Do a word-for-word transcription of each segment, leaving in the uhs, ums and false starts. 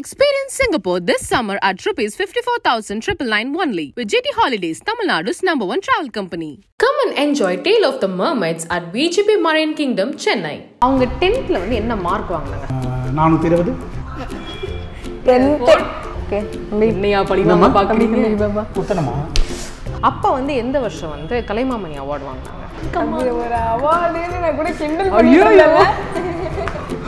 Experience Singapore this summer at fifty-four thousand nine ninety-nine only with G T Holidays, Tamil Nadu's number one travel company. Come and enjoy Tale of the Mermaids at V G P Marine Kingdom, Chennai. Avanga tenth la vandu enna mark vaangnanga? four twenty. tenth. Okay. Enniya padinama paakreenga baba. Uttanama. Appa vandu endha varsham vandu Kalaimamani award vaangnanga? Kamala ora award enna na kuda kindle pannirala.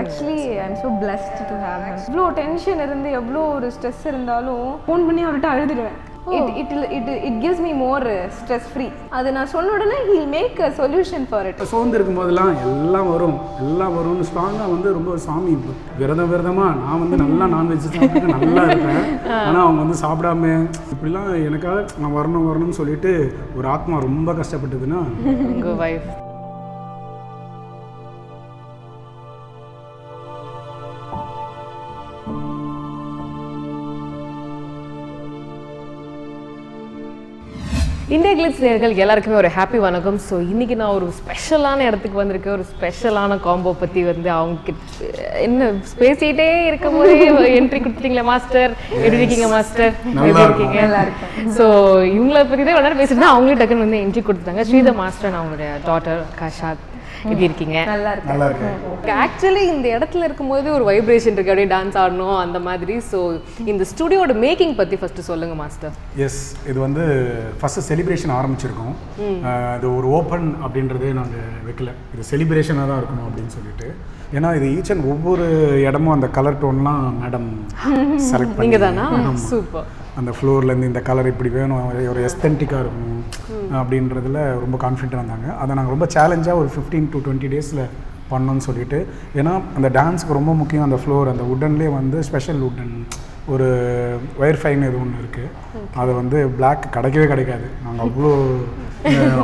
Actually, I'm so blessed to have him. Blow tension irundhu, evlo or stress irundhalum phone panni avarta aluduven. It it it it gives me more stress free. Adha na sonnodana he'll make a solution for it. Sound irukkumbodala ellam varum, ellam varum nu strong ah vandu romba swami viradam viradama na vandu nalla non veg saapra nalla irukken. Ana avanga vandu saapidama ipdila enakku na varanum varanum nu solittu or aatma romba kashtapataduna go wife. IndiaGlitz நேயர்கள் எல்லாருக்குமே ஒரு happy வணக்கம். So இன்றைக்கி நான் ஒரு ஸ்பெஷலான இடத்துக்கு வந்திருக்கேன். ஒரு ஸ்பெஷலான காம்போ பற்றி வந்து அவங்க என்ன பேசிகிட்டே இருக்கும் போதே என்ட்ரி கொடுத்துட்டீங்களா மாஸ்டர்? எப்படி இருக்கீங்க மாஸ்டர்? எப்படி இருக்கீங்க? நல்லாயிருக்கும். ஸோ இவங்களை பற்றி தான் எல்லாரும் பேசிட்டு தான் அவங்களே டக்குன்னு வந்து என்ட்ரி கொடுத்துட்டாங்க. ஸ்ரீதர் மாஸ்டர் நான் அவங்களுடைய டாட்டர் காஷாத். எப்படி இருக்கீங்க? நல்லா இருக்கு. ஆக்சுவலி இந்த இடத்துல இருக்கும்போது ஒரு வைப்ரேஷன் இருக்கு, அப்படியே டான்ஸ் ஆடணும் அந்த மாதிரி. ஸோ இந்த ஸ்டுடியோட மேக்கிங் பற்றி ஃபஸ்ட்டு சொல்லுங்கள் மாஸ்டர். எஸ், இது வந்து ஃபஸ்ட்டு செலிப்ரேஷன் ஆரம்பிச்சிருக்கோம். இது ஒரு ஓப்பன் அப்படின்றதே நாங்கள் வைக்கல, இது செலிப்ரேஷனாக தான் இருக்கணும் அப்படின்னு சொல்லிட்டு. ஏன்னா இது ஈச் அண்ட் ஒவ்வொரு இடமும் அந்த கலர் டோன்லாம் மேடம் செலக்ட் பண்ணி தானா சூப்பர். அந்த ஃப்ளோர்லேருந்து இந்த கலர் இப்படி வேணும், ஒரு எஸ்தென்டிக்காக இருக்கும் அப்படின்றதுல ரொம்ப கான்ஃபிடென்ட்டாக இருந்தாங்க. அதை நாங்கள் ரொம்ப சேலஞ்சாக ஒரு ஃபிஃப்டீன் டு டுவெண்ட்டி டேஸில் பண்ணோன்னு சொல்லிட்டு. ஏன்னா அந்த டான்ஸுக்கு ரொம்ப முக்கியம் அந்த ஃப்ளோர். அந்த உடன்லேயே வந்து ஸ்பெஷல் உடன் ஒரு ஒயர் ஃபைன் இது ஒன்று இருக்குது. அது வந்து பிளாக் கிடைக்கவே கிடைக்காது. நாங்கள் அவ்வளோ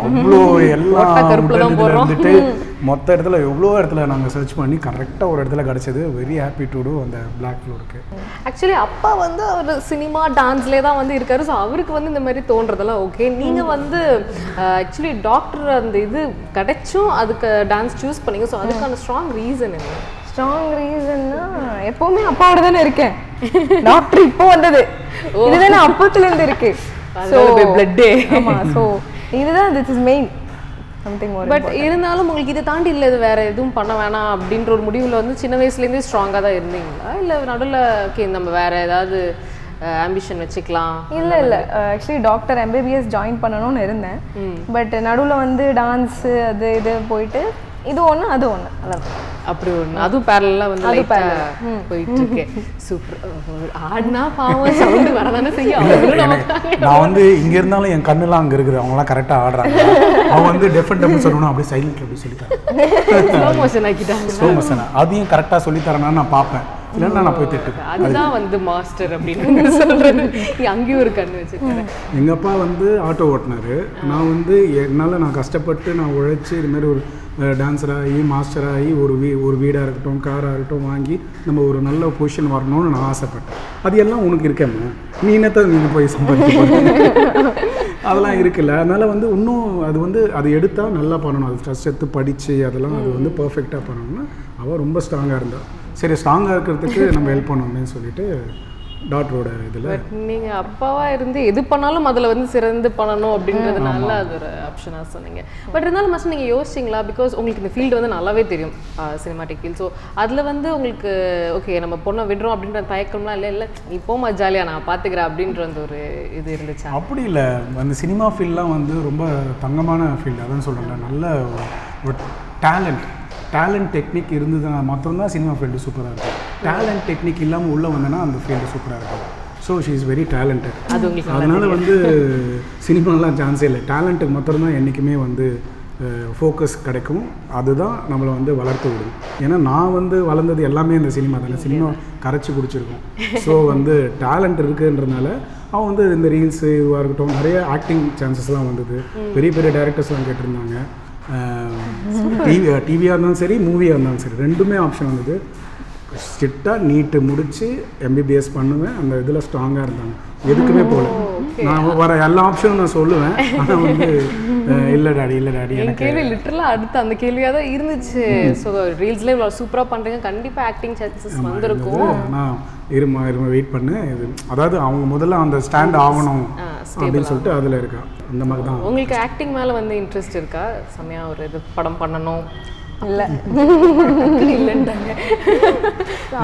அவ்வளோ எல்லா இருந்துட்டு மொத்த இடத்துல எவ்வளோ இடத்துல நாங்கள் சர்ச் பண்ணி கரெக்டாக ஒரு இடத்துல கிடச்சது. வெரி ஹாப்பி டு டூ அந்த பிளாக் ஃப்ளோருக்கு. ஆக்சுவலி அப்பா வந்து அவர் சினிமா டான்ஸ்லேயே தான் வந்து இருக்காரு. ஸோ அவருக்கு வந்து இந்த மாதிரி தோன்றதெல்லாம் ஓகே. நீங்கள் வந்து ஆக்சுவலி டாக்டர் அந்த இது கிடைச்சும் அதுக்கு டான்ஸ் சூஸ் பண்ணிங்க. ஸோ அதுக்கான ஸ்ட்ராங் ரீசன் என்ன? ஸ்ட்ராங் ரீசன்னா எப்போவுமே அப்பாவோட தானே இருக்கேன். டாக்டர் இப்போ வந்தது இதுதானே அப்பத்துலேருந்து இருக்கு. So blood day. ஆமாம், ஸோ இதுதான் திஸ் இஸ் மெயின். பட் இருந்தாலும் உங்களுக்கு இதை தாண்டி இல்லை இது வேற எதுவும் பண்ண வேணாம் அப்படின்ற ஒரு முடிவில் வந்து சின்ன வயசுலேருந்தே ஸ்ட்ராங்காக தான் இருந்தீங்களா? இல்லை நடுவில் ஓகே நம்ம வேற ஏதாவது ஆம்பிஷன் வச்சுக்கலாம்? இல்லை இல்லை, actually doctor M B B S join பண்ணணும்னு இருந்தேன். பட் நடுவில் வந்து டான்ஸு அது இது போயிட்டு இது ஒன்று அது ஒன்று அதான் அப்படி ஒன்று அதுவும் பேரலாக வந்து லைட்டாக போயிட்டு இருக்கேன். சூப்பர். ஆடினா பாவம் சவுண்டு வரதானே செய்யும். நான் வந்து இங்கே இருந்தாலும் என் கண்ணுலாம் அங்கே இருக்குது. அவங்களாம் கரெக்டாக ஆடுறாங்க. அவன் வந்து டெஃபன் சொல்லணும், அப்படியே சைலண்ட் அப்படி சொல்லித்தரேன். ஸ்லோ மோஷன் ஆக்கிட்டாங்க. ஸ்லோ மோஷன் அதையும் கரெக்டாக சொல்லித்தரேன்னா நான் பார்ப்பேன். இல்லைன்னா நான் போய் திட்டு. அதுதான் வந்து மாஸ்டர் அப்படின்னு சொல்கிறது. அங்கேயும் ஒரு கண்ணு வச்சுருக்கேன். எங்கள் அப்பா வந்து ஆட்டோ ஓட்டினார். நான் வந்து என்னால் நான் கஷ்டப்பட்டு நான் உழைச்சி இதுமாதிரி ஒரு டான்ஸராகி மாஸ்டராகி ஒரு வீ ஒரு வீடாக இருக்கட்டும் காராக இருக்கட்டும் வாங்கி நம்ம ஒரு நல்ல பொசிஷன் வரணும்னு நான் ஆசைப்பட்டேன். அது எல்லாம் உனக்கு இருக்கேம்மா, நீ என்னத்தான் நீங்கள் போய் சம்பாதிக்க அதெல்லாம் இருக்குல்ல. அதனால் வந்து இன்னும் அது வந்து அதை எடுத்தால் நல்லா பண்ணணும். அது ஃபஸ்ட் எடுத்து படித்து அதெல்லாம் அது வந்து பர்ஃபெக்டாக பண்ணணும்னா அவள் ரொம்ப ஸ்ட்ராங்காக இருந்தாள். சரி, ஸ்ட்ராங்காக இருக்கிறதுக்கு நம்ம ஹெல்ப் பண்ணணும்னு சொல்லிட்டு டாக்டரோட இதில். நீங்கள் அப்பாவாக இருந்து எது பண்ணாலும் அதில் வந்து சிறந்து பண்ணணும் அப்படின்றதுனால அது ஒரு ஆப்ஷனாக சொன்னீங்க. பட் இருந்தாலும் மஸ்ட் நீங்கள் யோசிச்சிங்களா? பிகாஸ் உங்களுக்கு இந்த ஃபீல்டு வந்து நல்லாவே தெரியும், சினிமாட்டிக் ஃபீல்டு. ஸோ அதில் வந்து உங்களுக்கு ஓகே நம்ம பொண்ணை விடுறோம் அப்படின்ற தயக்கம்லாம் இல்லை? இல்லை நீ போமா ஜாலியாக நான் பார்த்துக்கிறேன் அப்படின்ற அந்த ஒரு இது இருந்துச்சு? அப்படி இல்லை, அந்த சினிமா ஃபீல்டெலாம் வந்து ரொம்ப தங்கமான ஃபீல்டு. அதான் சொல்கிறேன், நல்ல ஒரு டேலண்ட் டேலண்ட் டெக்னிக் இருந்ததுன்னா மொத்தம்தான் சினிமா ஃபீல்டு சூப்பராக இருக்கும். டேலண்ட் டெக்னிக் இல்லாமல் உள்ளே வந்தோன்னா அந்த ஃபீல்டு சூப்பராக இருக்கும். So she is very talented. That's why cinema chance talent is focus கிடைக்கும் அதுதான் நம்மள வந்து வளர்த்து விடும். ஏனா நான் வந்து வளர்ந்தது எல்லாமே இந்த சினிமா தான. சினிமா கரச்சி குடிச்சிருக்கோம். சோ வந்து டாலன்ட் இருக்குன்றனால அவ வந்து இந்த ரீல்ஸ் இதுவா இருக்கட்டும் நிறைய ஆக்டிங் சான்சஸ்லாம் வந்தது. பெரிய பெரிய டைரக்டர்ஸ்லாம் கேட்டிருந்தாங்க. டிவி டிவியா இருந்தாலும் சரி மூவியா இருந்தாலும் சரி ரெண்டுமே ஆப்ஷன் வந்தது. ஸ்ட்ரிக்ட்டா நீட் முடிச்சி M B B S பண்ணுவேன் அந்த இதுல ஸ்ட்ராங்கா இருந்தாங்க. எதுக்குமே போல. நான் வர எல்லா ஆப்ஷனும் நான் சொல்லுவேன். ஆனா வந்து இல்ல டாடி இல்ல டாடி எனக்கு கேள்வி லிட்டரலா அடுத்து அந்த கேள்வியா தான் இருந்துச்சு. சோ ரீல்ஸ்ல இவ்வளவு சூப்பரா பண்றீங்க கண்டிப்பா ஆக்டிங் சான்சஸ் வந்திருக்கும். நான் இருமா இருமா வெயிட் பண்ணு. அதாவது அவங்க முதல்ல அந்த ஸ்டாண்ட் ஆவணும் அப்படினு சொல்லிட்டு அதுல இருக்கா. அந்த மாதிரி தான். உங்களுக்கு ஆக்டிங் மேல வந்து இன்ட்ரஸ்ட் இருக்கா? சமயா ஒரு இது படம் பண்ணனும் இல்ல இல்லண்டாங்க.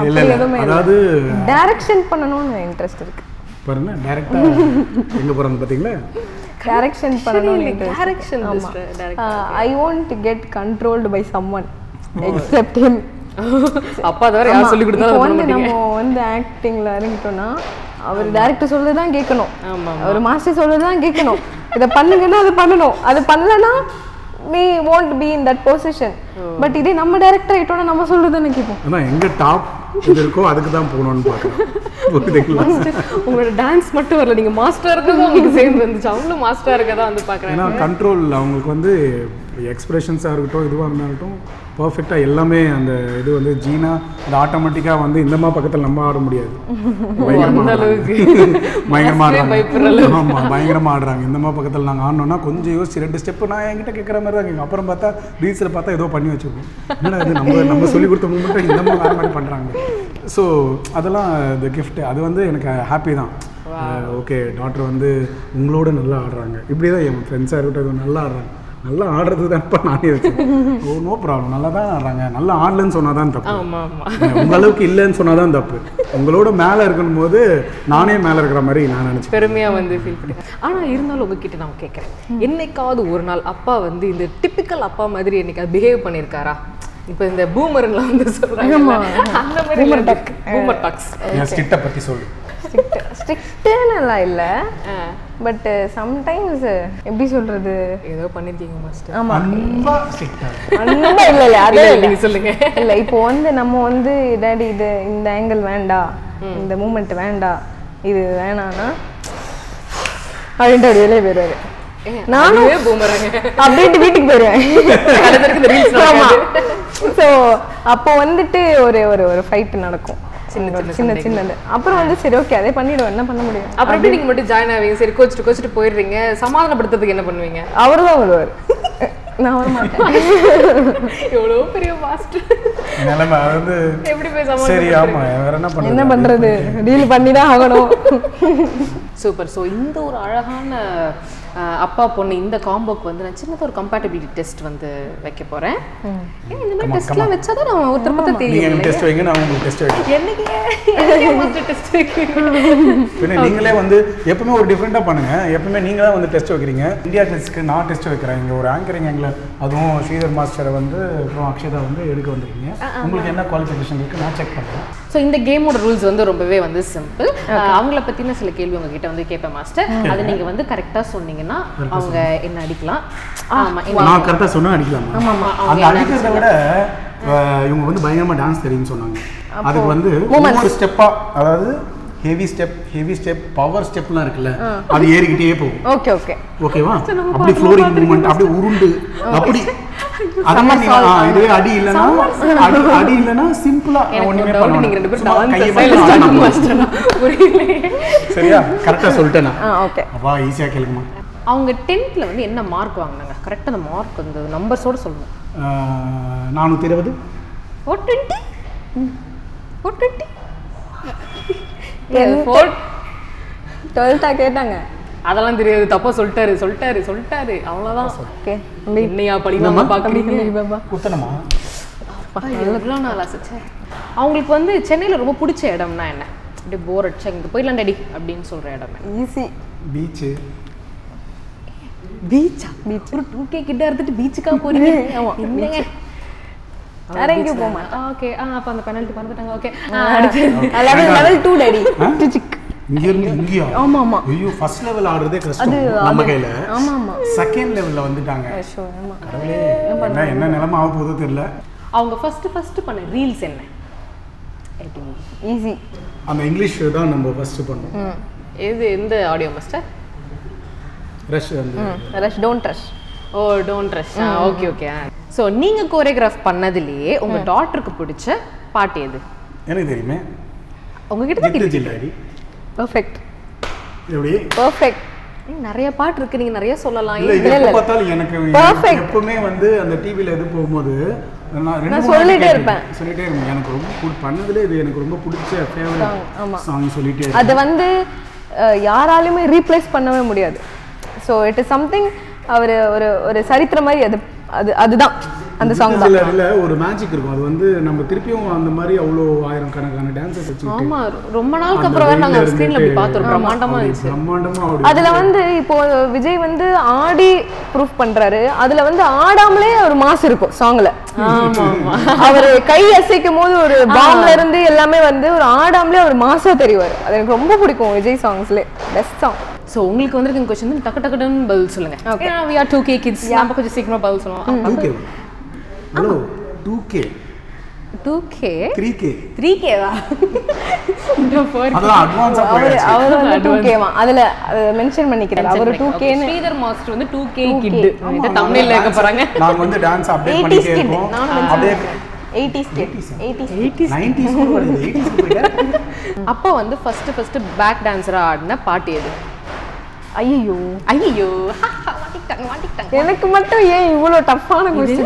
இல்ல அதாவது டைரக்ஷன் பண்ணனும்னு இன்ட்ரஸ்ட் இருக்கு. பாருங்க டைரக்டா எங்க போறான்னு பாத்தீங்களா? Direction direction uh, I won't get controlled by someone except him. அப்பா தவிர யார் சொல்லி கொடுத்தாலும் வந்து நம்ம வந்து ஆக்டிங்ல இறங்கிட்டோம்னா அவர் டைரக்டர் சொல்றது தான் கேட்கணும். ஆமா அவர் மாஸ்டர் சொல்றது தான் கேட்கணும். இத பண்ணுங்கன்னா அது பண்ணணும். அது பண்ணலனா we won't be in that position. But இதே நம்ம டைரக்டர் ஐட்டோனா நம்ம சொல்றது தான் கேட்போம். ஆனா எங்க டாப் இதுக்கு அதுக்கு தான் போணும்னு பார்க்கறோம். புரியுதுங்களா? உங்க டான்ஸ் மட்டும் வரல நீங்க மாஸ்டரா இருக்கறது உங்களுக்கு சேம் வந்துச்சு. அவங்களும் மாஸ்டரா இருக்கறதா வந்து பார்க்கறாங்க. ஆனா கண்ட்ரோல் அவங்களுக்கு வந்து எக்ஸ்பிரஷன்ஸா இருக்கட்டும் இதுவா இருந்தாலும் பெர்ஃபெக்ட்டா எல்லாமே அந்த இது வந்து ஜீனா அது ஆட்டோமேட்டிக்கா வந்து இந்த மாதிரி பக்கத்துல நம்ம ஆட முடியாது. பயங்கரமா அளவுக்கு பயங்கரமா ஆடுறாங்க. ஆமா பயங்கரமா ஆடுறாங்க. இந்த மாதிரி பக்கத்துல நாங்க ஆடணும்னா கொஞ்சம் யோசி ரெண்டு ஸ்டெப் நான் என்கிட்ட கேக்குற மாதிரி தான் கேக்கும். அப்புறம் பார்த்தா ரீல்ஸ்ல பார்த்தா ஏதோ பண்ணி வச்சிருக்கோம். என்னடா இது நம்ம நம்ம சொல்லி கொடுத்த மூமெண்ட் இந்த மாதிரி ஆட பண்றாங்க. சோ அதெல்லாம் தி gift அது வந்து எனக்கு ஹாப்பி தான். ஓகே டாக்டர் வந்து உங்களோட நல்லா ஆடுறாங்க. இப்படி தான் என் ஃப்ரெண்ட்ஸா இருக்கட்டும் நல்லா ஆடுறாங்க. நல்லா ஆடுறது தான்ப்பா நானே வச்சேன். ஓ நோ ப்ராப்ளம் நல்லா தான் ஆடுறாங்க. நல்லா ஆடலன்னு சொன்னாதான் தப்பு. உங்க அளவுக்கு இல்லைன்னு சொன்னாதான் தப்பு. உங்களோட மேலே இருக்கணும் போது நானே மேலே இருக்கிற மாதிரி நான் நினைச்சேன். பெருமையா வந்து ஃபீல் பண்ணிக்கிறேன். ஆனால் இருந்தாலும் உங்ககிட்ட நான் கேட்குறேன், என்னைக்காவது ஒரு நாள் அப்பா வந்து இந்த டிப்பிக்கல் அப்பா மாதிரி என்னைக்காவது பிஹேவ் பண்ணியிருக்காரா? இப்போ இந்த பூமர்லாம் வந்து சொல்றாங்க அந்த மாதிரி பூமர் டாக்ஸ் நான் ஸ்ட்ரிக்ட்டா பத்தி சொல்லு. ஸ்ட்ரிக்ட் ஸ்ட்ரிக்ட்னால இல்ல பட் சம்டைம்ஸ் எப்படி சொல்றது ஏதோ பண்ணிட்டீங்க மாஸ்டர். ஆமா ரொம்ப ஸ்ட்ரிக்ட்டா அண்ணா இல்ல இல்ல அதே நீங்க சொல்லுங்க. இல்ல இப்போ வந்து நம்ம வந்து டாடி இது இந்த ஆங்கிள் வேண்டா இந்த மூமென்ட் வேண்டா இது வேணானா அப்படியே வெளிய போறாரு. நானும் பூமராங்க அப்படியே வீட்டுக்கு போறேன். அடுத்து இந்த ரீல்ஸ் ஆமா. சோ அப்போ வந்துட்டு ஒரு ஒரு ஒரு ஃபைட் நடக்கும். சின்ன சின்ன சின்னது அப்புறம் வந்து சரி ஓகே அதே பண்ணிடுவோம் என்ன பண்ண முடியும். அப்புறம் எப்படி நீங்க மட்டும் ஜாயின் ஆவீங்க? சரி கோச்சிட்டு கோச்சிட்டு போயிடுறீங்க. சமாதானப்படுத்துறதுக்கு என்ன பண்ணுவீங்க? அவரு தான் வருவார் நான் வர மாட்டேன். எவ்வளோ பெரிய மாஸ்டர் நிலைமை வந்து எப்படி போய் சமாதானம் சரி ஆமா வேற என்ன பண்ண என்ன பண்றது டீல் பண்ணி தான் ஆகணும். சூப்பர். ஸோ இந்த ஒரு அழகான அப்பா பொண்ணு இந்த காம்போக்கு வந்து நான் சின்னதாக ஒரு கம்பேட்டபிலிட்டி டெஸ்ட் வந்து வைக்க போகிறேன். ஏன்னா இந்த மாதிரி டெஸ்ட்லாம் வச்சா தான் நான் ஒருத்தர் பார்த்தா தெரியும். டெஸ்ட் வைங்க நான் உங்களுக்கு டெஸ்ட் வைக்கிறேன். என்னைக்கு மாஸ்டர் டெஸ்ட் வைக்கிறேன் பின்ன நீங்களே வந்து எப்பவுமே ஒரு டிஃப்ரெண்ட்டாக பண்ணுங்கள். எப்பவுமே நீங்களே வந்து டெஸ்ட் வைக்கிறீங்க. இந்தியா கிளிட்ஸ்க்கு நான் டெஸ்ட் வைக்கிறேன். இங்கே ஒரு ஆங்கரிங் எங்களை அதுவும் ஸ்ரீதர் மாஸ்டரை வந்து அப்புறம் அக்ஷதா வந்து எடுக்க வந்துருக்கீங்க. உங்களுக்கு என்ன குவாலிஃபிகேஷன் இருக்குது நான் செக் பண்ணுறேன். ஸோ இந்த கேமோட ரூல்ஸ் வந்து ரொம்பவே வந்து சிம்பிள். அவங்கள பற்றின சில கேள்வி உங்ககிட்ட வந்து கேட்பேன் மாஸ்டர். அது நீங்கள் வந்து கரெக்டாக சொன்னீங்க அவங்க என்ன அடிக்கலாம். ஆமா நான் கரெக்ட்டா சொன்னா அடிக்கலாம். ஆமா ஆமா அந்த அடிக்கிறத விட இவங்க வந்து பயங்கரமா டான்ஸ் தெரியும்னு சொன்னாங்க. அதுக்கு வந்து மூணு ஸ்டெப்பா அதாவது heavy step heavy step power ஸ்டெப்லாம் இருக்குல்ல அது ஏறிக்கிட்டே போகும். ஓகே ஓகே ஓகேவா அப்படி ஃப்ளோரிங் மூவ்மென்ட் அப்படி உருண்டு அப்படி அதமா நீங்க இதுவே அடி இல்லனா அடி அடி இல்லனா சிம்பிளா ஒண்ணுமே பண்ணணும். நீங்க ரெண்டு பேரும் டான்ஸ் கையில மாஸ்டரா புரியல சரியா கரெக்ட்டா சொல்லிட்டேனா? ஓகே அப்பா ஈஸியா கேளுங்கமா. அவங்க பத்தாம்ல வந்து என்ன மார்க் வாங்குனாங்க? கரெக்ட்டா அந்த மார்க் வந்து நம்பர்ஸோட சொல்லணும். நானூற்று இருபது நானூற்று இருபது நானூற்று இருபது பத்தாம் கேட்டாங்க. அதெல்லாம் தெரியாது தப்பா சொல்லிட்டாரு சொல்லிட்டாரு சொல்லிட்டாரு அவ்வளவுதான். ஓகே என்னையா படிமா பாக்குறீங்க குத்தனமா எல்லாம் நான் அலசிச்சேன். அவங்களுக்கு வந்து சென்னையில ரொம்ப பிடிச்ச இடம்னா என்ன? அப்படியே போர் அடிச்சா இங்க போயிடலாம் டேடி அப்படின்னு சொல்ற இடம் ஈஸி பீச். பீச்சா பீச் ஒரு டூ கே கிட்ட இருந்துட்டு பீச்சுக்கா போறீங்க? ஆமா என்னங்க வேற எங்க போக மாட்டேன். ஓகே அப்ப அந்த பெனல்டி மறந்துட்டாங்க. ஓகே அடுத்து level two daddy India India. ஆமா ஆமா. ஐயோ first level ஆடுறதே கஷ்டம் நம்ம கையில. ஆமா ஆமா. செகண்ட் லெவல்ல வந்துட்டாங்க. ஐயோ ஆமா. கடவுளே என்ன என்ன நிலைமை ஆக போதோ தெரியல. அவங்க ஃபர்ஸ்ட் ஃபர்ஸ்ட் பண்ண ரீல்ஸ் என்ன? It easy. அந்த இங்கிலீஷ் தான் நம்ம ஃபர்ஸ்ட் பண்ணோம். இது எந்த ஆடியோ மாஸ்டர்? ரஷ் வந்து. Rush don't rush. Oh don't rush. Okay okay. So நீங்க கோரியோகிராஃப் பண்ணதிலேயே உங்க டாட்டருக்கு பிடிச்ச பாட்டு எது? எனக்கு தெரியுமே. உங்ககிட்ட தான் தெரியும். Perfect. எப்படி? Perfect. நிறைய பாட்டு இருக்கு நீங்க நிறைய சொல்லலாம். இல்ல இல்ல பார்த்தால எனக்கு எப்பவுமே வந்து அந்த டிவில எது போகும்போது நான் ரெண்டு சொல்லிட்டே இருப்பேன். சொல்லிட்டே இருப்பேன். எனக்கு ரொம்ப கூட் பண்ணதுல இது எனக்கு ரொம்ப பிடிச்ச ஃபேவரட் சாங் சொல்லிட்டே இருக்கேன். அது வந்து யாராலுமே ரீப்ளேஸ் பண்ணவே முடியாது. சோ இட் இஸ் சம்திங் ஒரு ஒரு சரித்திர மாதிரி அது அது அதுதான் அந்த சாங் தான். இல்ல இல்ல ஒரு மேஜிக் இருக்கும். அது வந்து நம்ம திருப்பியும் அந்த மாதிரி அவ்ளோ ஆயிரம் கணக்கான டான்சர்ஸ் வச்சிட்டு ஆமா ரொம்ப நாளுக்கு அப்புறம் நாங்க ஸ்கிரீன்ல அப்படி பாத்துறோம். பிரமாண்டமா இருந்துச்சு. பிரமாண்டமா ஆடி அதுல வந்து இப்போ விஜய் வந்து ஆடி ப்ரூஃப் பண்றாரு. அதுல வந்து ஆடாமலே ஒரு மாஸ் இருக்கும் சாங்ல. ஆமா ஆமா. அவர் கை அசைக்கும்போது ஒரு பாம்ல இருந்து எல்லாமே வந்து ஒரு ஆடாமலே ஒரு மாஸா தெரிவாரு. அது எனக்கு ரொம்ப பிடிக்கும் விஜய் சாங்ஸ்ல. Best song. சோ உங்களுக்கு வந்திருக்கிற क्वेश्चन டக்கு டக்குன்னு பதில் சொல்லுங்க. Okay we are two K kids. நம்ம கொஞ்சம் சீக்கிரமா பதில் சொல்லுவோம். Okay hello two K two K three K three K வா இந்த four K அத அட்வான்ஸா போயிடுச்சு. அவரு two K வா அதுல மென்ஷன் பண்ணிக்கிறாரு. அவரு two K னு ஸ்ரீதர் மாஸ்டர் வந்து two K kid இந்த தமிழ்ல இருக்க போறாங்க. நான் வந்து டான்ஸ் அப்டேட் பண்ணிட்டே இருக்கோம். அப்படியே eighties eighties eighties nineties கூட வருது. eighties போயிட்டாரு. அப்ப வந்து ஃபர்ஸ்ட் ஃபர்ஸ்ட் பேக் டான்சரா ஆடுன பாட்டு எது? ஐயோ ஐயோ எனக்கு மட்டும் ஏன் இவ்வளவு டஃப்பான क्वेश्चन?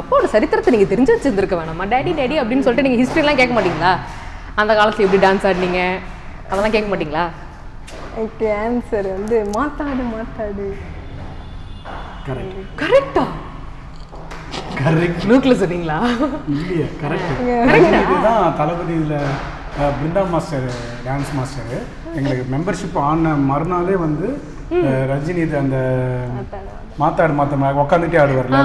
அப்போ ஒரு சரித்திரத்தை நீங்க தெரிஞ்சு வச்சிருந்திருக்க வேணாமா? டாடி டாடி அப்படினு சொல்லிட்டு நீங்க ஹிஸ்டரி எல்லாம் கேட்க மாட்டீங்களா? அந்த காலத்துல எப்படி டான்ஸ் ஆடுனீங்க அதெல்லாம் கேட்க மாட்டீங்களா? ஓகே ஆன்சர் வந்து மாட்டாடு மாட்டாடு. கரெக்ட். கரெக்ட்டா? கரெக்ட். நூக்ல சொல்றீங்களா? இல்லையா? கரெக்ட். கரெக்ட். இதுதான் தலபதியில பிருந்தா மாஸ்டர் டான்ஸ் மாஸ்டர் எங்களுக்கு மெம்பர்ஷிப் ஆன மறுநாளே வந்து ரஜினி அந்த மாத்தாடு மாத்தமா உட்காந்துட்டே ஆடுவார்ல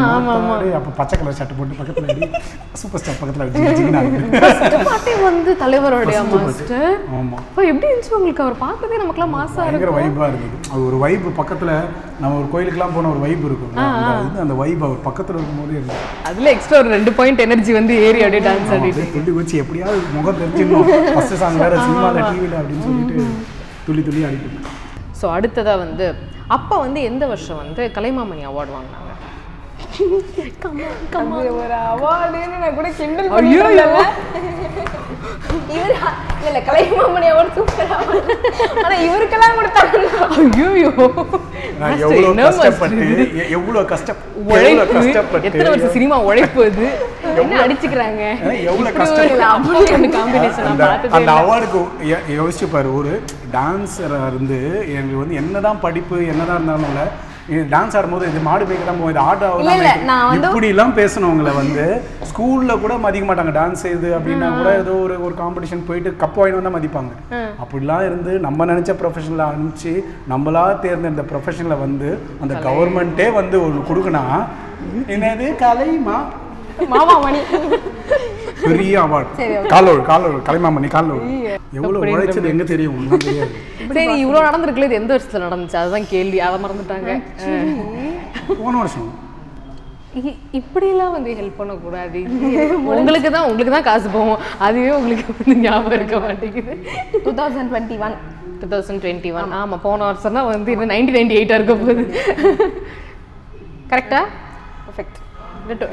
அப்ப பச்சை கலர் சட்டை போட்டு பக்கத்துல சூப்பர் ஸ்டார் பக்கத்துல வந்து தலைவரோட மாஸ்டர். ஆமா அப்ப எப்படி இருந்துச்சு உங்களுக்கு? அவர் பார்த்ததே நமக்குலாம் மாசா இருக்கிற வைபா இருக்கு. அது ஒரு வைப் பக்கத்துல நம்ம ஒரு கோயிலுக்குலாம் போன ஒரு வைப் இருக்கும். அது அந்த வைப் அவர் பக்கத்துல இருக்கும்போது இருந்துச்சு. அதுல எக்ஸ்ட்ரா ஒரு ரெண்டு பாயிண்ட் எனர்ஜி வந்து ஏறி அப்படியே டான்ஸ் ஆடிட்டு துள்ளி குச்சி எப்படியாவது முகம் தெரிஞ்சிடணும். ஃபர்ஸ்ட் சாங் வேற சினிமால டிவில அப்படின்னு சொல்லிட்டு துள்ளி துள்ளி ஆடிட்டு. ஸோ அடுத்ததாக வந்து அப்போ வந்து எந்த வருஷம் வந்து கலைமாமணி அவார்டு வாங்கினாங்க? ஒரு அவார்டுன்னு நான் கூட கிண்டல் பண்ணிட்டேன். இவர் இல்ல கலைமாமணி அவார்டு சூப்பரா ஆனா இவர்க்கெல்லாம் கொடுத்தாங்க. ஐயோ நான் எவ்வளவு கஷ்டப்பட்டு எவ்வளவு கஷ்டப்பட்டு எவ்வளவு கஷ்டப்பட்டு எத்தனை வருஷம் சினிமா உழைப்பு அது என்ன அடிச்சுக்கிறாங்க எவ்வளவு கஷ்டப்பட்டு அப்படி ஒரு காம்பினேஷன் நான் பார்த்ததே இல்ல. அந்த அவார்டுக்கு யோசிச்சு பாரு ஒரு டான்ஸரா இருந்து எனக்கு வந்து என்னதான் படிப்பு என்னதான் இருந்தாலும்ல இது டான்ஸ் ஆடும்போது இது மாடு பேக்க தான் போய் இது ஆட் ஆகுது இப்படிலாம் பேசணுவங்களை வந்து ஸ்கூல்ல கூட மதிக்க மாட்டாங்க. டான்ஸ் இது அப்படின்னா கூட ஏதோ ஒரு ஒரு காம்படிஷன் போயிட்டு கப் வாங்கி வந்தால் மதிப்பாங்க. அப்படிலாம் இருந்து நம்ம நினச்ச ப்ரொஃபஷனில் அனுப்பிச்சு நம்மளா தேர்ந்தெடுத்த ப்ரொஃபஷனில் வந்து அந்த கவர்மெண்ட்டே வந்து ஒரு கொடுக்குனா என்னது கலைமா மாமாமணி பெரிய அவார்டு காலோடு காலோடு கலைமாமணி காலோடு எவ்வளோ உழைச்சது எங்கே தெரியும் தெரியாது. சரி இவ்வளோ நடந்திருக்குல்ல இது எந்த வருஷத்துல நடந்துச்சு அதுதான் கேள்வி. அதை மறந்துட்டாங்க. போன வருஷம் இப்படிலாம் வந்து ஹெல்ப் பண்ணக்கூடாது. உங்களுக்கு தான் உங்களுக்கு தான் காசு போவோம். அதுவே உங்களுக்கு வந்து ஞாபகம் இருக்க மாட்டேங்குது. Two thousand twenty one two thousand twenty one ஆமாம் போன வருஷம் தான் வந்து இது நைன்டீன் நைன்டி எயிட்டாக இருக்க போகுது. கரெக்டா? பர்ஃபெக்ட்.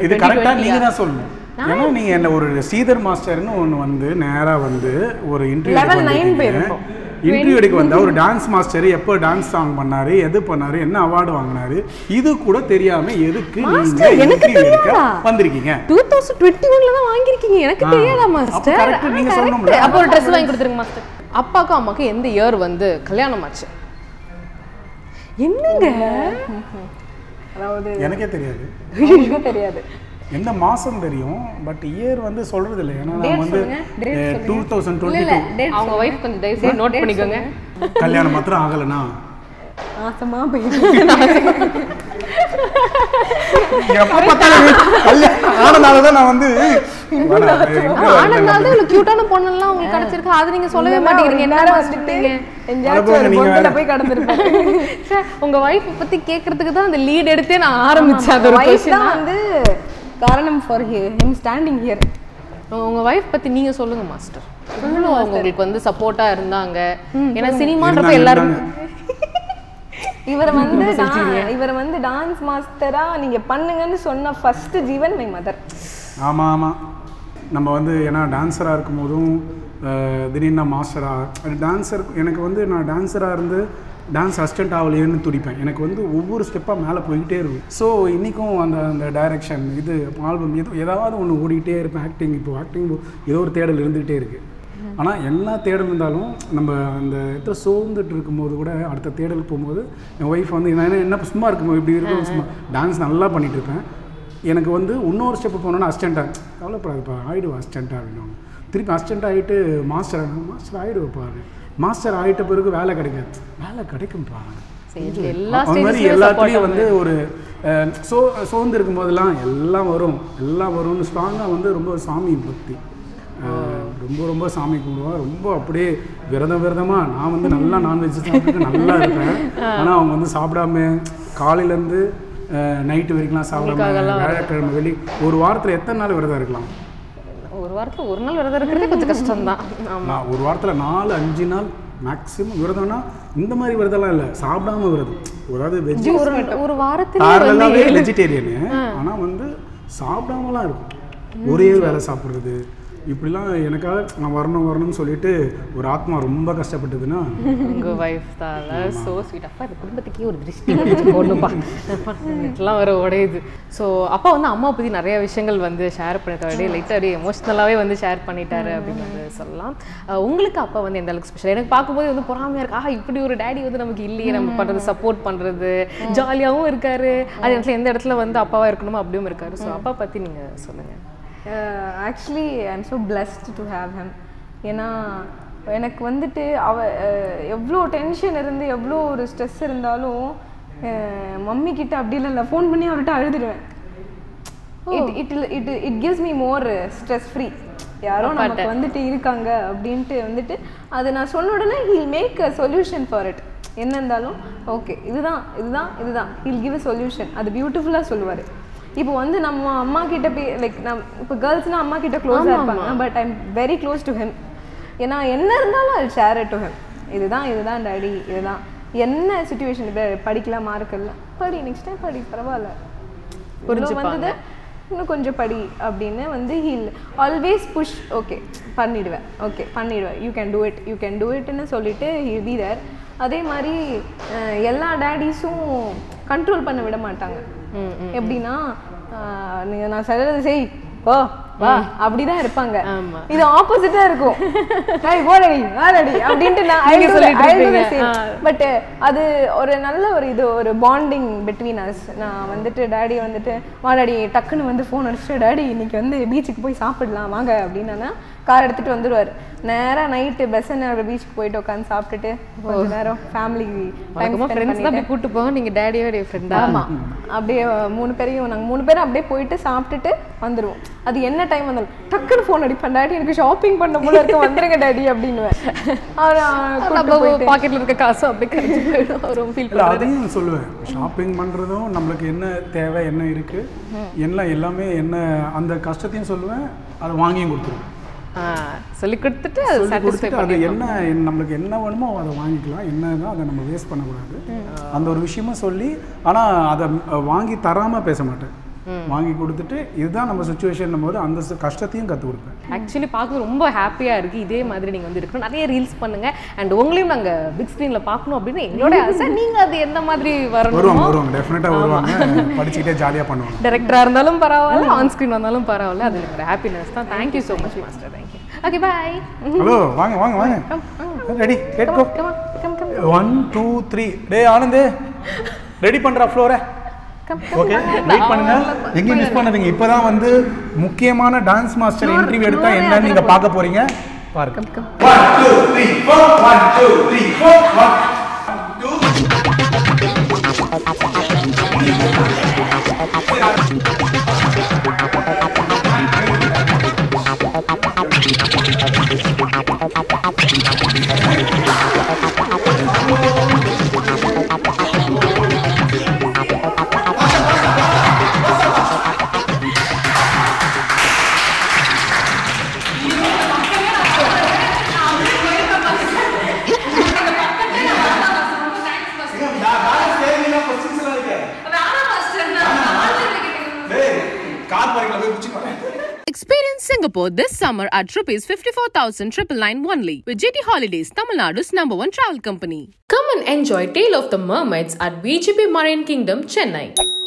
இது கரெக்டா நீங்க தான் சொல்லணும். ஏன்னா நீங்க என்ன ஒரு சீதர் மாஸ்டர்னு ஒன்னு வந்து நேரா வந்து ஒரு இன்டர்வியூ லெவல் நைன் பேர் இன்டர்வியூக்கு வந்தா ஒரு டான்ஸ் மாஸ்டர் எப்போ டான்ஸ் சாங் பண்ணாரு எது பண்ணாரு என்ன அவார்டு வாங்கினாரு இது கூட தெரியாம எதுக்கு நீங்க எனக்கு தெரியாதா வந்திருக்கீங்க? twenty twenty-one ல தான் வாங்கி இருக்கீங்க. எனக்கு தெரியாதா மாஸ்டர்? கரெக்ட் நீங்க சொன்னீங்க. அப்ப ஒரு Dress வாங்கி கொடுத்துருங்க மாஸ்டர். அப்பாக்கு அம்மாக்கு எந்த இயர் வந்து கல்யாணம் ஆச்சு? என்னங்க எனக்கே தெரியாது. எனக்கே தெரியாது. எந்த மாசம் தெரியும் பட் இயர் வந்து சொல்றது இல்லை. ஏன்னா நான் வந்து twenty twenty-two அவங்க வைஃப் கொஞ்சம் தயவு செய்து நோட் பண்ணிக்கோங்க. கல்யாணம் மட்டும் ஆகலனா மாசமா போயிடுச்சு. நான் அப்ப பத்தல கல்யாணம் ஆனதால தான் நான் வந்து I உங்க வைஃப் பத்தி நீங்க சொல்லுங்க மாஸ்டர். சொல்லுங்க உங்களுக்கு வந்து சப்போர்ட்டா இருந்தாங்க. ஏனா சினிமான்றப்ப எல்லாரும் இவர வந்து இவர வந்து டான்ஸ் மாஸ்டரா நீங்க பண்ணுங்கன்னு சொன்ன ஃபர்ஸ்ட் ஜீவன் மை மதர். ஆமா ஆமா. நம்ம வந்து ஏனா டான்சரா இருக்கும்போதும் திடீர்னு மாஸ்டரா டான்சர் எனக்கு வந்து நான் டான்சரா இருந்து டான்ஸ் அசிஸ்டன்ட் ஆவலையேன்னு துடிப்பேன். எனக்கு வந்து ஒவ்வொரு ஸ்டெப்பாக மேலே போய்கிட்டே இருக்கும். ஸோ இன்றைக்கும் அந்த அந்த டைரக்ஷன் இது ஆல்பம் எது ஏதாவது ஒன்று ஓடிக்கிட்டே இருப்பேன். ஆக்டிங் இப்போ ஆக்டிங் ஏதோ ஒரு தேடல் இருந்துகிட்டே இருக்குது. ஆனால் எல்லா தேடல் இருந்தாலும் நம்ம அந்த இடத்துல சோர்ந்துட்டு இருக்கும்போது கூட அடுத்த தேடலுக்கு போகும்போது என் ஒய்ஃப் வந்து நான் என்ன சும்மா இருக்கும்போது இப்படி இருக்கும் சும்மா டான்ஸ் நல்லா பண்ணிகிட்டு இருப்பேன். எனக்கு வந்து இன்னொரு ஸ்டெப்பு போனோன்னா அசிஸ்டண்ட்டாக கவலைப்படாதுப்பா ஆகிடுவா அசிஸ்டண்ட்டாக அப்படின்னாங்க. திருப்பி அசிஸ்டண்ட் ஆகிட்டு மாஸ்டர் ஆகணும் மாஸ்டர் ஆகிடுவப்பா மாஸ்டர் ஆகிட்ட பிறகு வேலை கிடைக்காது வேலை கிடைக்கும்பா அது மாதிரி எல்லாத்துலேயும் வந்து ஒரு சோ சோர்ந்து இருக்கும்போதெல்லாம் எல்லாம் வரும் எல்லாம் வரும்னு ஸ்ட்ராங்காக வந்து ரொம்ப சாமி பக்தி ரொம்ப ரொம்ப சாமி கும்பிடுவாங்க ரொம்ப அப்படியே விரதம் விரதமாக நான் வந்து நல்லா நான்வெஜ் சாப்பிட்டு நல்லா இருப்பேன். ஆனால் அவங்க வந்து சாப்பிடாம காலையிலேருந்து நைட்டு வரைக்கும்லாம் சாப்பிடாம வியாழக்கிழமை வெளி ஒரு வாரத்தில் எத்தனை நாள் விரதம் இருக்கலாம்? ஒரு வாரத்துல ஒரு நாள் விரதம் இருக்கிறது கொஞ்சம் கஷ்டம் தான். ஆமா ஒரு வாரத்துல நாலு அஞ்சு நாள் மேக்ஸிமம் விரதம்னா இந்த மாதிரி விரதம்லாம் இல்லை சாப்பிடாம விரதம் அதாவது வெஜ் ஒரு வாரத்துல வெஜிடேரியனு ஆனா வந்து சாப்பிடாமலாம் இருக்கும் ஒரே வேலை சாப்பிட்றது இப்படிலாம் எனக்காக நான் வரணும் வரணும்னு சொல்லிட்டு ஒரு ஆத்மா ரொம்ப கஷ்டப்பட்டதுன்னா உங்கள் வைஃப் தான். ஸோ ஸ்வீட் அப்பா இந்த குடும்பத்துக்கே ஒரு திருஷ்டி போடணும்ப்பா இதெல்லாம் வர உடையுது. ஸோ அப்பா வந்து அம்மா பற்றி நிறைய விஷயங்கள் வந்து ஷேர் பண்ணிட்டு அப்படியே லைட்டாக அப்படியே எமோஷ்னலாகவே வந்து ஷேர் பண்ணிட்டாரு அப்படிங்கிறது சொல்லலாம். உங்களுக்கு அப்பா வந்து எந்த அளவுக்கு ஸ்பெஷல்? எனக்கு பார்க்கும்போது வந்து பொறாமையாக இருக்கு. ஆஹா இப்படி ஒரு டேடி வந்து நமக்கு இல்லையே நம்ம பண்ணுறது சப்போர்ட் பண்ணுறது ஜாலியாகவும் இருக்காரு அது இடத்துல எந்த இடத்துல வந்து அப்பாவாக இருக்கணுமோ அப்படியும் இருக்காரு. ஸோ அப்பா பற்றி நீங்கள் சொல்லுங்கள். Uh, actually, I'm so blessed to have him. ஏன்னா எனக்கு வந்துட்டு அவ எவ்வளோ டென்ஷன் இருந்து எவ்வளோ ஒரு ஸ்ட்ரெஸ் இருந்தாலும் மம்மி கிட்ட அப்படி இல்லை இல்லை ஃபோன் பண்ணி அவர்கிட்ட அழுதுடுவேன். It it it it gives me more stress free. யாரோ நமக்கு வந்துட்டு இருக்காங்க அப்படின்ட்டு வந்துட்டு அதை நான் சொன்ன உடனே he'll make a solution for it. என்ன இருந்தாலும் ஓகே இதுதான் இதுதான் இதுதான் ஹீல் கிவ் அ சொல்யூஷன். அது பியூட்டிஃபுல்லாக சொல்லுவார். இப்போ வந்து நம்ம அம்மா கிட்ட போய் லைக் நம்ம இப்போ கேர்ள்ஸ்னால் அம்மா கிட்ட க்ளோஸாக இருப்பாங்க. But I am very close to him. ஏன்னா என்ன இருந்தாலும் I share it to him. இதுதான் இதுதான் டாடி இதுதான் என்ன சுச்சுவேஷன் இப்போ படிக்கலாம் மார்க் இல்லை படி நெக்ஸ்ட் டைம் படி பரவாயில்ல கொஞ்சம் வந்தது இன்னும் கொஞ்சம் படி அப்படின்னு வந்து ஹீல் ஆல்வேஸ் புஷ். ஓகே பண்ணிடுவேன் ஓகே பண்ணிடுவேன் you can do it you can do இட்னு சொல்லிட்டு ஹில் பி தேர். அதே மாதிரி எல்லா டேடிஸும் கண்ட்ரோல் பண்ண விட மாட்டாங்க. எப்படின்னா நான் சொல்றது செய் ஓ வா அப்படிதான் இருப்பாங்க. இது ஆப்போசிட்டா இருக்கும் அப்படின்ட்டு. பட் அது ஒரு நல்ல ஒரு இது ஒரு பாண்டிங் பிட்வீன் அஸ். நான் வந்துட்டு டேடி வந்துட்டு வா டாடி டக்குன்னு வந்து ஃபோன் அடிச்சுட்டு டேடி இன்னைக்கு வந்து பீச்சுக்கு போய் சாப்பிடலாம் வாங்க அப்படின்னா கார் எடுத்துகிட்டு வந்துடுவார். நேராக நைட்டு பெஸ்ஸுன்னு பீச்சுக்கு போயிட்டு உட்காந்து சாப்பிட்டுட்டு கொஞ்சம் நேரம் ஃபேமிலி கூப்பிட்டு போவோம். நீங்கள் டேடியோடைய ஃப்ரெண்டாக? ஆமாம் அப்படியே மூணு பேரையும் நாங்கள் மூணு பேரும் அப்படியே போயிட்டு சாப்பிட்டுட்டு வந்துடுவோம். அது என்ன டைம் வந்தாலும் டக்குன்னு ஃபோன் அடிப்பேன் டேடி எனக்கு ஷாப்பிங் பண்ண போல இருக்க வந்துடுங்க டேடி அப்படின்னுவேன். அவர் பாக்கெட்டில் இருக்க காசு அப்படியே சொல்லுவேன். ஷாப்பிங் பண்ணுறதும் நம்மளுக்கு என்ன தேவை என்ன இருக்குது எல்லாம் எல்லாமே என்ன அந்த கஷ்டத்தையும் சொல்லுவேன். அதை வாங்கியும் கொடுத்துருவேன் சொல்லி கொடுத்துட்டு அது என்ன நம்மளுக்கு என்ன வேணுமோ அதை வாங்கிக்கலாம். என்னதான் அதை நம்ம வேஸ்ட் பண்ணக்கூடாது அந்த ஒரு விஷயமும் சொல்லி. ஆனால் அதை வாங்கி தராமல் பேச மாட்டேன். வாங்கி கொடுத்துட்டு இதுதான் நம்ம சுச்சுவேஷன் போது அந்த கஷ்டத்தையும் கற்றுக் கொடுப்பேன். ஆக்சுவலி பார்க்க ரொம்ப ஹாப்பியாக இருக்குது. இதே மாதிரி நீங்கள் வந்து இருக்கணும் நிறைய ரீல்ஸ் பண்ணுங்கள் அண்ட் உங்களையும் நாங்கள் பிக் ஸ்க்ரீனில் பார்க்கணும் அப்படின்னு எங்களோட ஆசை. நீங்கள் அது எந்த மாதிரி வரணும்? வருவாங்க வருவாங்க டெஃபினட்டாக வருவாங்க. படிச்சுக்கிட்டே ஜாலியாக பண்ணுவாங்க. டேரக்டராக இருந்தாலும் பரவாயில்ல ஆன் ஸ்க்ரீன் வந்தாலும் பரவாயில்ல. அது எனக்கு ஹாப்பினஸ் தான். Thank you so much master. Thank you. Okay bye. Hello வாங்க வாங்க வாங்க ready get go one two three டே ஆனந்து ரெடி பண்ணுறா ஃப்ளோரை. ஓகே வெயிட் பண்ணுங்க எங்க மிஸ் பண்ணாதீங்க. இப்பதான் வந்து முக்கியமான டான்ஸ் மாஸ்டர் இன்டர்வியூ எடுத்தா என்ன நீங்க பார்க்க போறீங்க பாருங்க. one two three four one two three four one two Experience Singapore this summer at fifty-four thousand nine ninety-nine only with G T Holidays, Tamil Nadu's number one travel company. Come and enjoy Tale of the Mermaids at V G P Marine Kingdom, Chennai.